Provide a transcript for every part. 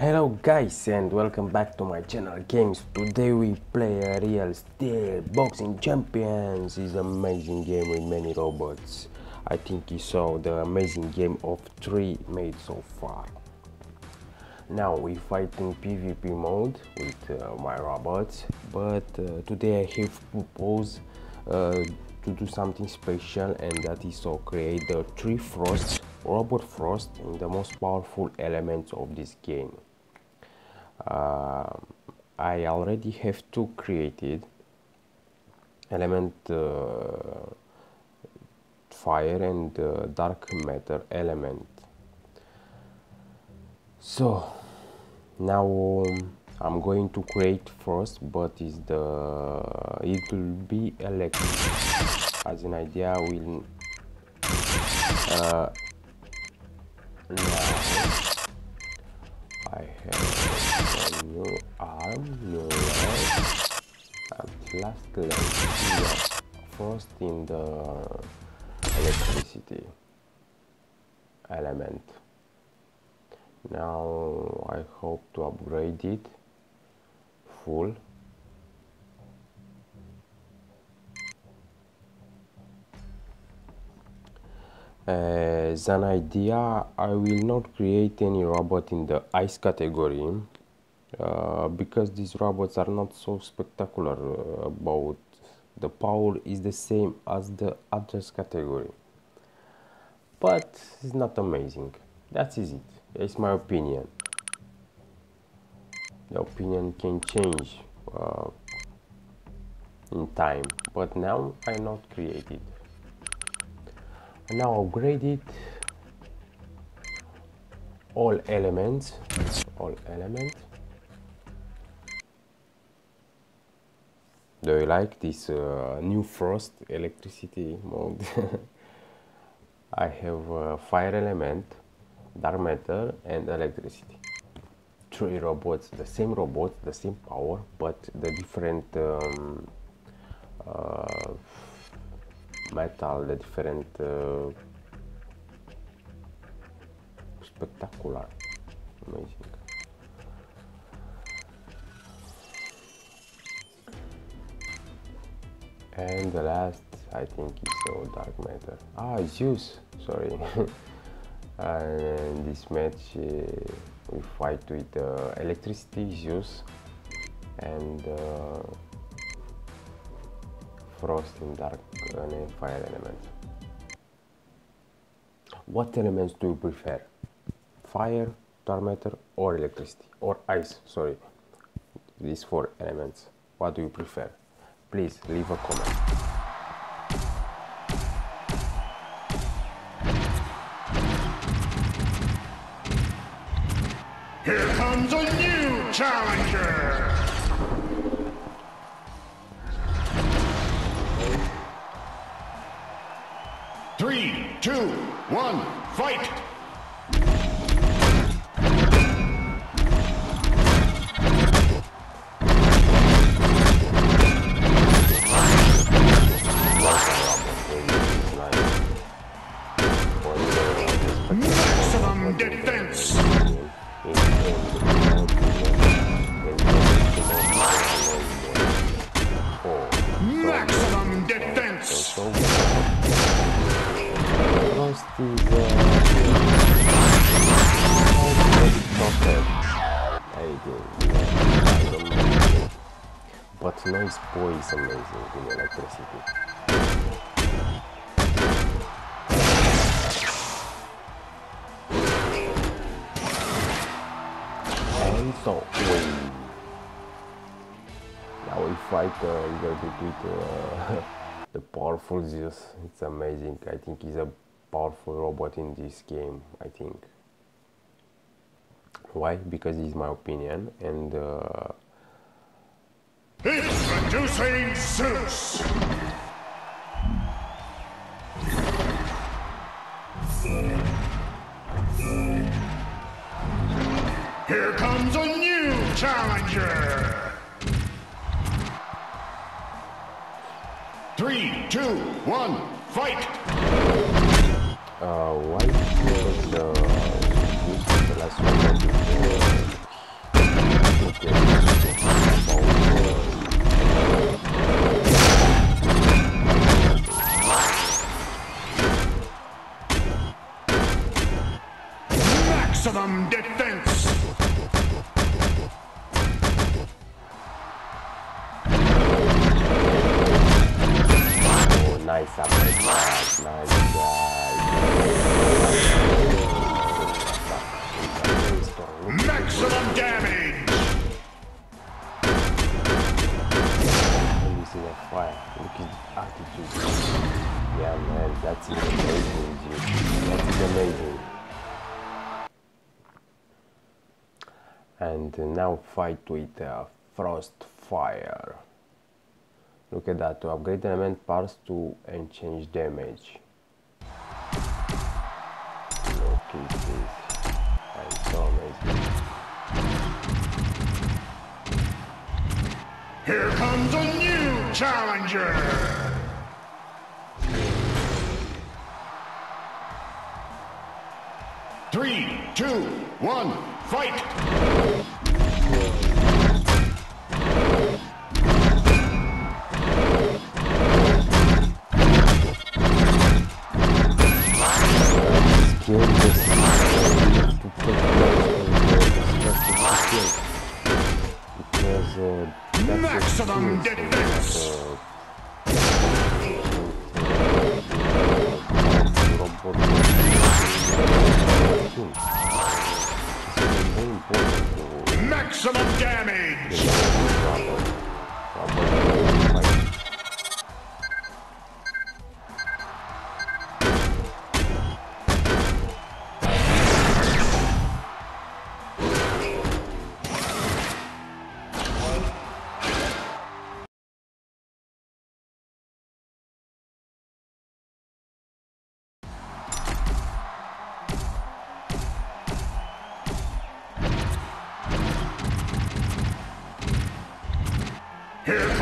Hello guys and welcome back to my channel games. Today we play a Real Steel Boxing Champions. It's an amazing game with many robots. I think you saw the amazing game of 3 made so far. Now we fight in PvP mode with my robots, but today I have proposed to do something special, and that is to create the 3 Frost, Robot Frost, and the most powerful elements of this game. I already have 2 created element, fire and dark matter element. So now I'm going to create Frost, but it will be electric. As an idea, we'll I have a new arm, new leg, and last leg, Frost in the electricity element. Now I hope to upgrade it full. As an idea, I will not create any robot in the ice category because these robots are not so spectacular about the power is the same as the others category, but it's not amazing. That is it. It's my opinion. The opinion can change in time, but now I not created. Now upgrade it. All elements. Do you like this new Frost electricity mode? I have fire element, dark matter and electricity. 3 robots, the same robots, the same power, but the different metal, the different spectacular. Amazing. And the last, I think, is so dark matter. Zeus, sorry. And this match we fight with electricity, Zeus, and Frost in dark and fire element. What elements do you prefer? Fire, dark matter, or electricity, or ice? Sorry, these 4 elements. What do you prefer? Please leave a comment. Here comes a new challenger. Okay. 3, 2, 1, fight. Maximum defense. Maximum defense. But nice boy is amazing in electricity. So now we fight a little bit with the powerful Zeus. It's amazing. I think he's a powerful robot in this game. I think why? Because it's my opinion, and introducing Zeus. Here comes a new challenger! 3, 2, 1, fight! Why was the last one maximum defense. Oh, nice upgrade. Nice guy. Maximum damage. Look at the attitude. Yeah man, that's amazing, dude. That is amazing. And now fight with Frost Fire. Look at that, to upgrade element parts to and change damage. Look at this. That's so amazing. Here comes a new challenger! Three, two, one, fight! Maximum defense! Maximum damage! Here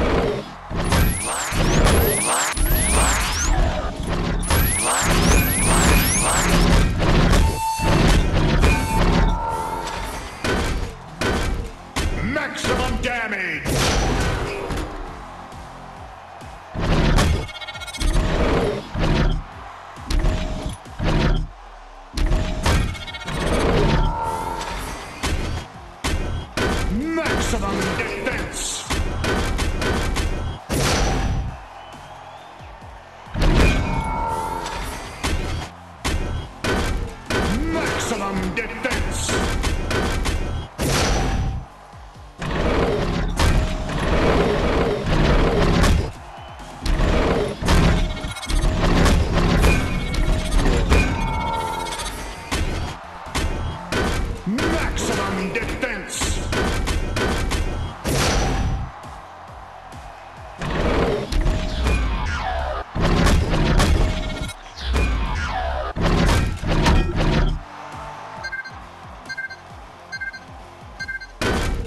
Maximum damage! Maximum defense! Maximum defense! Maximum defense!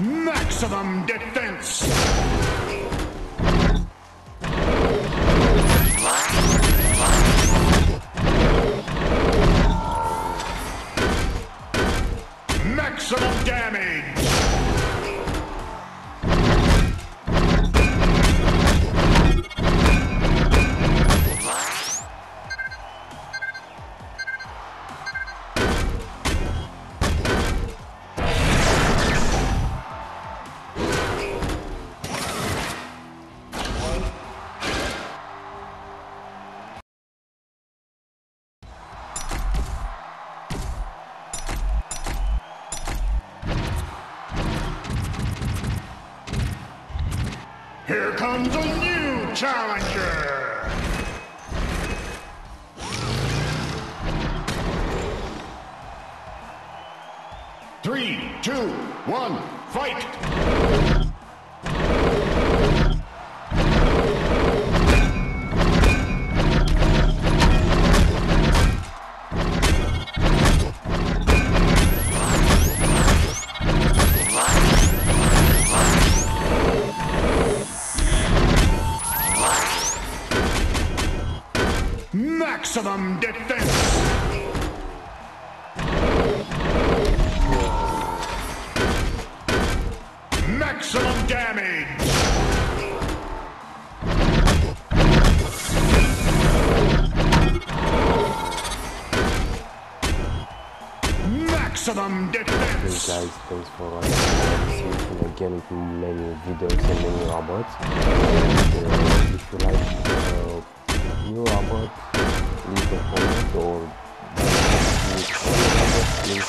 Maximum defense! Maximum challenger. Three, two, one, fight! Maximum defense! Maximum damage! Maximum defense! Okay guys, thanks for watching again with many videos and many robots. If you like new robots, leave a comment or please.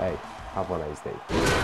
Hey, have a nice day.